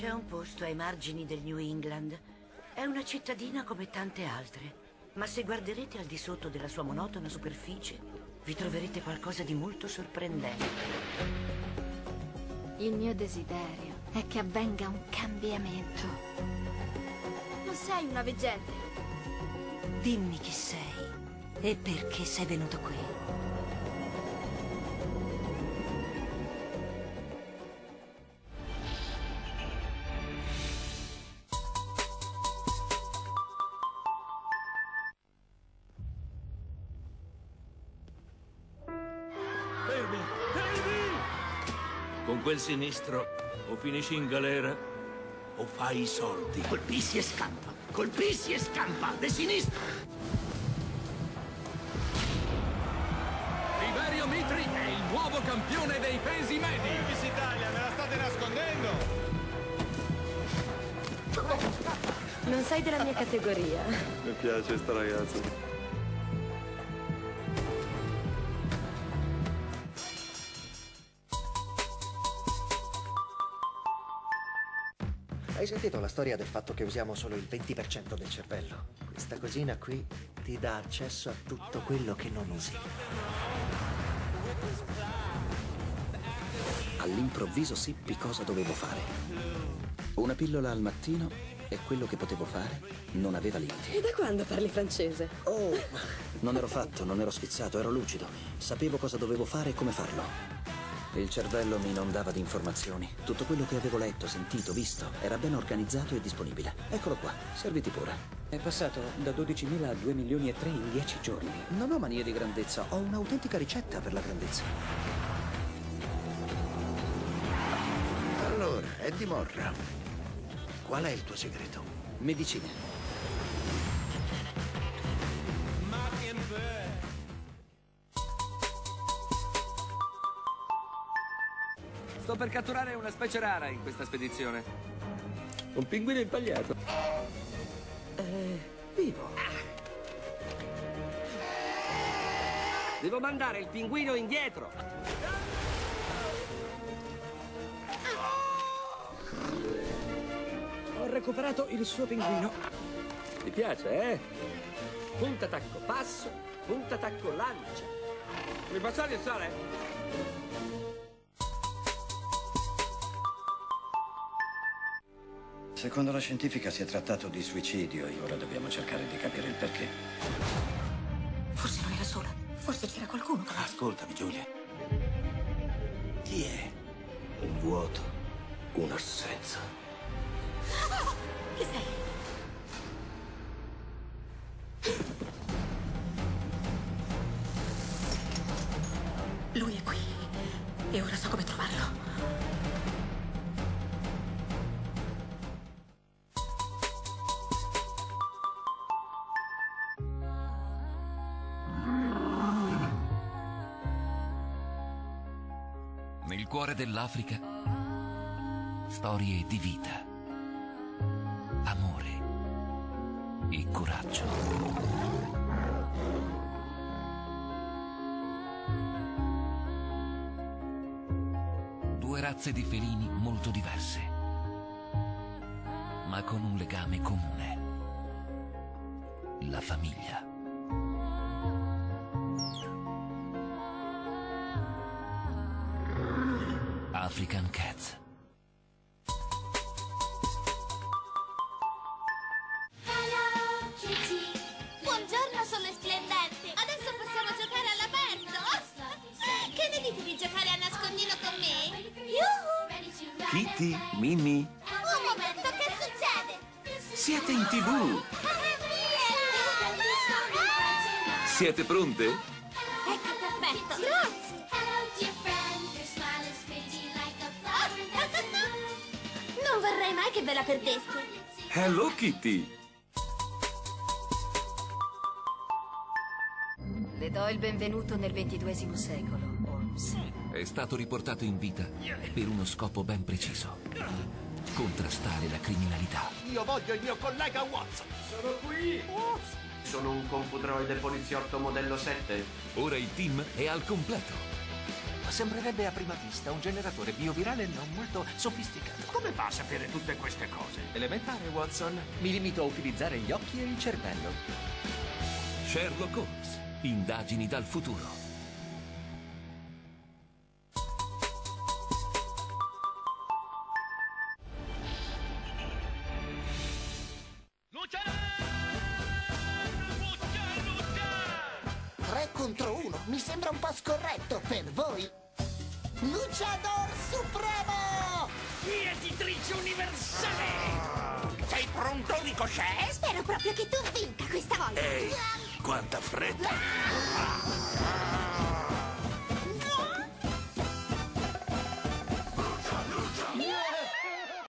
C'è un posto ai margini del New England. È una cittadina come tante altre, ma se guarderete al di sotto della sua monotona superficie, vi troverete qualcosa di molto sorprendente. Il mio desiderio è che avvenga un cambiamento. Non sei una veggente. Dimmi chi sei e perché sei venuto qui. Quel sinistro, o finisci in galera o fai i soldi. Colpisci e scampa, colpisci e scampa, de sinistro. Iberio Mitri è il nuovo campione dei pesi medi. Miss Italia, me la state nascondendo. Non sei della mia categoria. Mi piace sta ragazza. Hai sentito la storia del fatto che usiamo solo il 20% del cervello? Questa cosina qui ti dà accesso a tutto quello che non usi. All'improvviso seppi cosa dovevo fare. Una pillola al mattino e quello che potevo fare non aveva limiti. E da quando parli francese? Oh, non ero fatto, non ero schizzato, ero lucido. Sapevo cosa dovevo fare e come farlo. Il cervello mi inondava di informazioni. Tutto quello che avevo letto, sentito, visto era ben organizzato e disponibile. Eccolo qua, serviti pure. È passato da 12.000 a 2.300.000 in 10 giorni. Non ho manie di grandezza, ho un'autentica ricetta per la grandezza. Allora, Eddie Morra, qual è il tuo segreto? Medicina. Sto per catturare una specie rara in questa spedizione. Un pinguino impagliato. Vivo. Devo mandare il pinguino indietro. Ho recuperato il suo pinguino. Ti piace, eh? Punta attacco passo, punta attacco lancia. Mi posso aiutare? Secondo la scientifica si è trattato di suicidio e ora dobbiamo cercare di capire il perché. Forse non era sola, forse c'era qualcuno. Ascoltami, Giulia. Chi è? Un vuoto, un'assenza. Chi sei? Lui è qui e ora so come trovarlo. Cuore dell'Africa, storie di vita, amore e coraggio. Due razze di felini molto diverse, ma con un legame comune: la famiglia. African Cats. Hello Kitty. Buongiorno, sono splendente. Adesso possiamo giocare all'aperto. Che ne dite di giocare a nascondino con me? Yuhu! Kitty, Mimi. Un momento, che succede? Siete in TV. Siete pronte? Ecco, perfetto. Grazie. Non vorrei mai che ve la perdeste. Hello Kitty. Le do il benvenuto nel XXII secolo, Holmes. È stato riportato in vita per uno scopo ben preciso: contrastare la criminalità. Io voglio il mio collega Watson. Sono qui. Watson. Sono un computroide poliziotto modello 7. Ora il team è al completo. Sembrerebbe a prima vista un generatore biovirale non molto sofisticato. Come fa a sapere tutte queste cose? Elementare, Watson. Mi limito a utilizzare gli occhi e il cervello. Sherlock Holmes. Indagini dal futuro. Mi sembra un po' scorretto per voi. Luciador Supremo! Vietitrice universale! Sei pronto, Ricochet? Spero proprio che tu vinca questa volta. Ehi, quanta fretta!